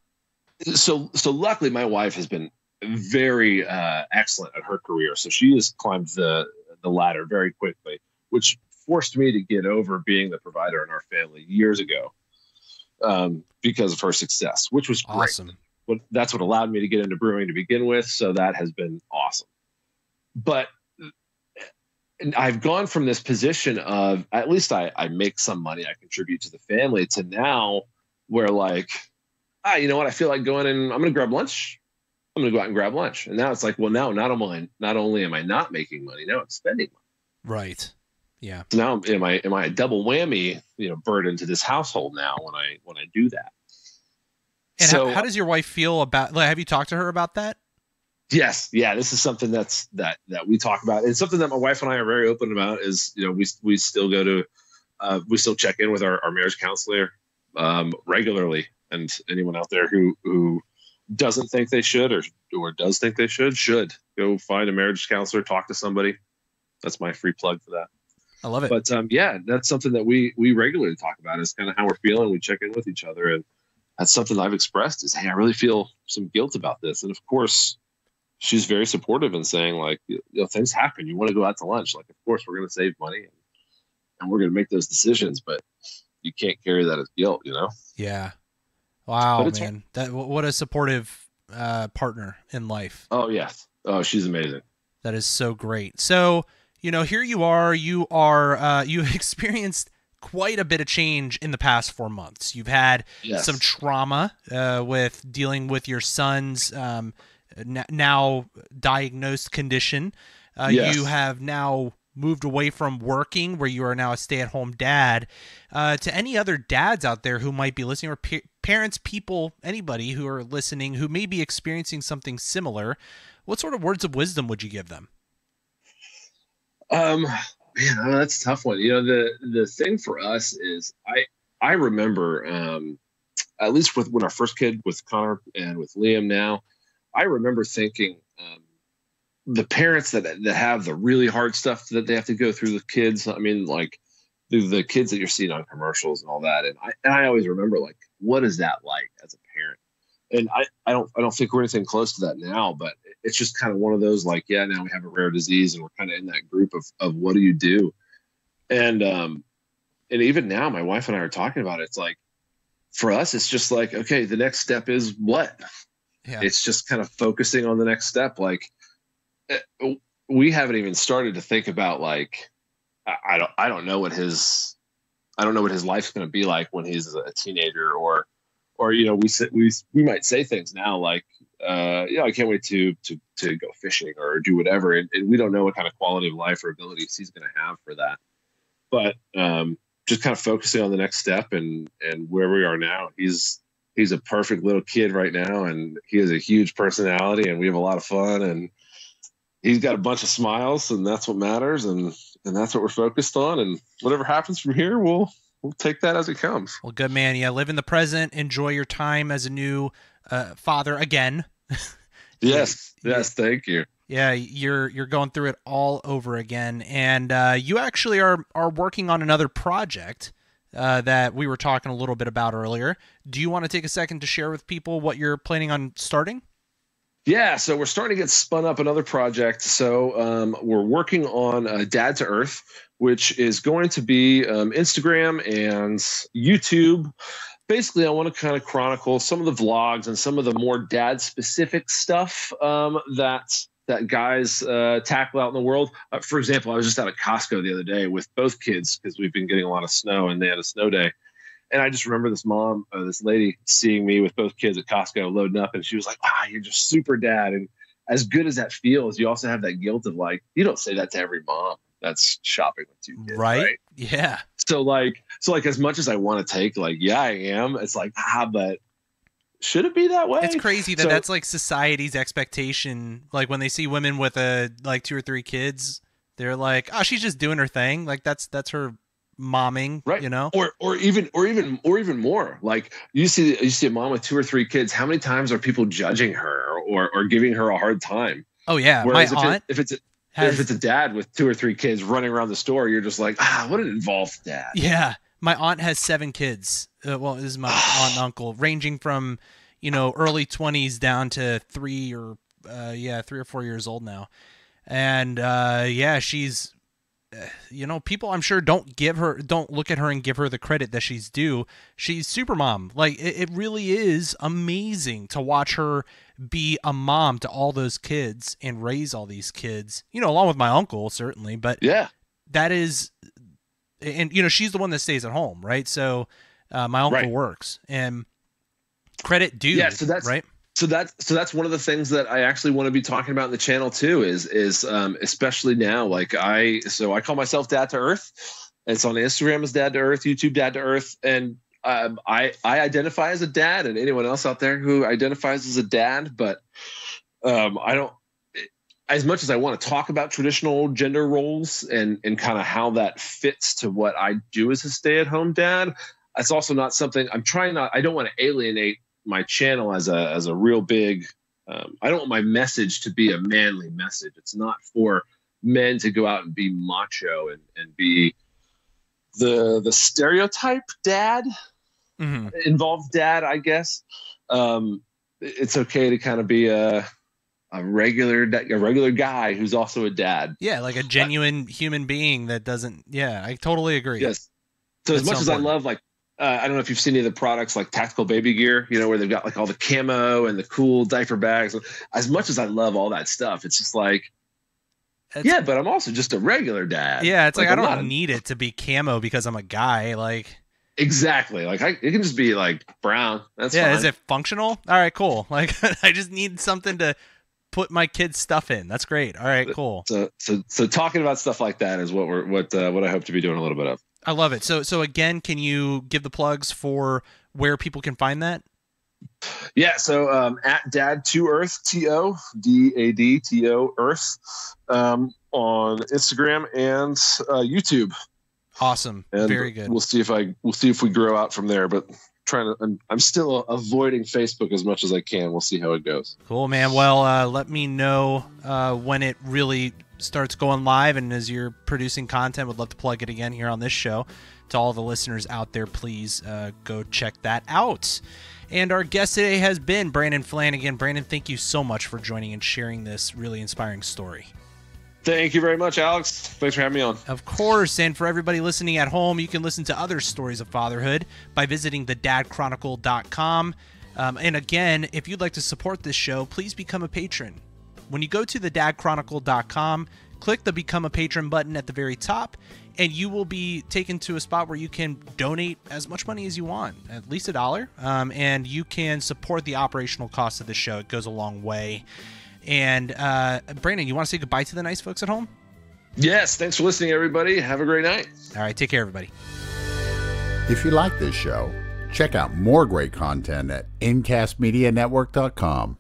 So, so luckily my wife has been very, uh, excellent at her career. So she has climbed the, the ladder very quickly, which forced me to get over being the provider in our family years ago. um, because of her success, which was great. Awesome. But that's what allowed me to get into brewing to begin with. So that has been awesome. But I've gone from this position of, at least I, I make some money, I contribute to the family, to now where like, ah, you know what? I feel like going in, I'm going to grab lunch. I'm going to go out and grab lunch. And now it's like, well, now not only, not only am I not making money, now I'm spending money. Right. Yeah. So now am I, am I a double whammy, you know, burden to this household now when I, when I do that. And so, how, how does your wife feel about, like, have you talked to her about that? Yes. Yeah. This is something that's, that, that we talk about. It's something that my wife and I are very open about is, you know, we, we still go to, uh, we still check in with our, our marriage counselor, um, regularly. And anyone out there who, who doesn't think they should, or, or does think they should, should go find a marriage counselor, talk to somebody. That's my free plug for that. I love it. But, um, yeah, that's something that we, we regularly talk about is kind of how we're feeling. We check in with each other, and that's something I've expressed is, hey, I really feel some guilt about this. And of course, she's very supportive in saying, like, you know, things happen. You want to go out to lunch. Like, of course, we're going to save money, and, and we're going to make those decisions, but you can't carry that as guilt, you know? Yeah. Wow, man. That, what a supportive uh, partner in life. Oh, yes. Oh, she's amazing. That is so great. So, you know, here you are, you are, uh, you've experienced quite a bit of change in the past four months. You've had yes. some trauma uh, with dealing with your son's um, n- now diagnosed condition. Uh, yes. You have now moved away from working, where you are now a stay-at-home dad. Uh, to any other dads out there who might be listening, or pe- parents, people, anybody who are listening who may be experiencing something similar, what sort of words of wisdom would you give them? Um, man, that's a tough one. You know, the the thing for us is, I I remember, um, at least with when our first kid, with Connor and with Liam now, I remember thinking, um, the parents that that have the really hard stuff that they have to go through with kids, I mean, like the, the kids that you're seeing on commercials and all that. And I, and I always remember, like, what is that like as a parent? And I, I don't, I don't think we're anything close to that now, but it's just kind of one of those, like, yeah, now we have a rare disease and we're kind of in that group of, of what do you do? And, um, and even now my wife and I are talking about it. It's like, for us, it's just like, okay, the next step is what? Yeah. It's just kind of focusing on the next step. Like, we haven't even started to think about, like, I don't, I don't know what his, I don't know what his life's going to be like when he's a teenager, or, or, you know, we sit, we, we might say things now like, uh, you know, I can't wait to, to, to go fishing or do whatever. And, and we don't know what kind of quality of life or abilities he's going to have for that. But, um, just kind of focusing on the next step and, and where we are now. He's, he's a perfect little kid right now, and he has a huge personality, and we have a lot of fun, and he's got a bunch of smiles, and that's what matters. And, and that's what we're focused on. And whatever happens from here, we'll, we'll take that as it comes. Well, good man. Yeah. Live in the present, enjoy your time as a new uh, father again. Yes. Yes. Thank you. Yeah. You're, you're going through it all over again. And uh, you actually are, are working on another project uh, that we were talking a little bit about earlier. Do you want to take a second to share with people what you're planning on starting? Yeah, so we're starting to get spun up another project. So um, we're working on uh, Dad to Earth, which is going to be um, Instagram and YouTube. Basically, I want to kind of chronicle some of the vlogs and some of the more dad-specific stuff um, that that guys uh, tackle out in the world. Uh, for example, I was just out at Costco the other day with both kids because we've been getting a lot of snow, and they had a snow day. And I just remember this mom, uh, this lady, seeing me with both kids at Costco loading up, and she was like, ah, you're just super dad. And as good as that feels, you also have that guilt of, like, you don't say that to every mom that's shopping with two kids. Right. right? Yeah. So like, so like as much as I want to take, like, yeah, I am, it's like, ah, but should it be that way? It's crazy that so, that's like society's expectation. Like when they see women with a, like two or three kids, they're like, oh, she's just doing her thing. Like that's, that's her momming, right? You know, or or even or even or even more, like you see you see a mom with two or three kids, how many times are people judging her or or giving her a hard time? Oh yeah. Whereas my if, aunt it, if it's a, has... if it's a dad with two or three kids running around the store, you're just like, ah, what an involved dad. Yeah, my aunt has seven kids, uh, well, this is my aunt and uncle, ranging from, you know, early twenties down to three or uh yeah three or four years old now. And uh yeah she's you know, people I'm sure don't give her, don't look at her and give her the credit that she's due. She's super mom. Like it, it really is amazing to watch her be a mom to all those kids and raise all these kids, you know, along with my uncle certainly, but yeah, that is, and you know, she's the one that stays at home. Right. So, uh, my uncle right. works and credit due. Yeah, so that's right. So that's, so that's one of the things that I actually want to be talking about in the channel too, is, is, um, especially now, like I, so I call myself Dad to Earth. It's on Instagram as Dad to Earth, YouTube Dad to Earth. And, um, I, I identify as a dad, and anyone else out there who identifies as a dad, but, um, I don't, as much as I want to talk about traditional gender roles and, and kind of how that fits to what I do as a stay-at-home dad, that's also not something I'm trying not, I don't want to alienate my channel as a, as a real big, um, I don't want my message to be a manly message. It's not for men to go out and be macho and, and be the, the stereotype dad, mm-hmm. involved dad, I guess. Um, it's okay to kind of be a, a regular, a regular guy who's also a dad. Yeah. Like a genuine uh, human being that doesn't, yeah, I totally agree. Yes. So as much as I love, like, Uh, I don't know if you've seen any of the products like Tactical Baby Gear, you know, where they've got like all the camo and the cool diaper bags. As much as I love all that stuff, it's just like, it's, yeah, but I'm also just a regular dad. Yeah. It's like, like I don't need a, it to be camo because I'm a guy. Like, exactly. Like I, it can just be like brown. That's yeah. Fine. Is it functional? All right, cool. Like I just need something to put my kids' stuff in. That's great. All right, cool. So, so, so talking about stuff like that is what we're, what, uh, what I hope to be doing a little bit of. I love it. So, so again, can you give the plugs for where people can find that? Yeah. So, um, at Dad to Earth, T O D A D T O Earth, um, on Instagram and, uh, YouTube. Awesome. And very good. We'll see if I, we'll see if we grow out from there, but trying to, I'm, I'm still avoiding Facebook as much as I can. We'll see how it goes. Cool, man. Well, uh, let me know, uh, when it really starts going live, and as you're producing content, would love to plug it again here on this show. To all the listeners out there, please uh, go check that out. And our guest today has been Brandon Flanigin. Brandon, thank you so much for joining and sharing this really inspiring story. Thank you very much, Alex. Thanks for having me on. Of course. And for everybody listening at home, you can listen to other stories of fatherhood by visiting the dad chronicle dot com. Um, and again, if you'd like to support this show, please become a patron. When you go to the dad chronicle dot com, click the Become a Patron button at the very top, and you will be taken to a spot where you can donate as much money as you want, at least a dollar, um, and you can support the operational cost of the show. It goes a long way. And uh, Brandon, you want to say goodbye to the nice folks at home? Yes. Thanks for listening, everybody. Have a great night. All right. Take care, everybody. If you like this show, check out more great content at incast media network dot com.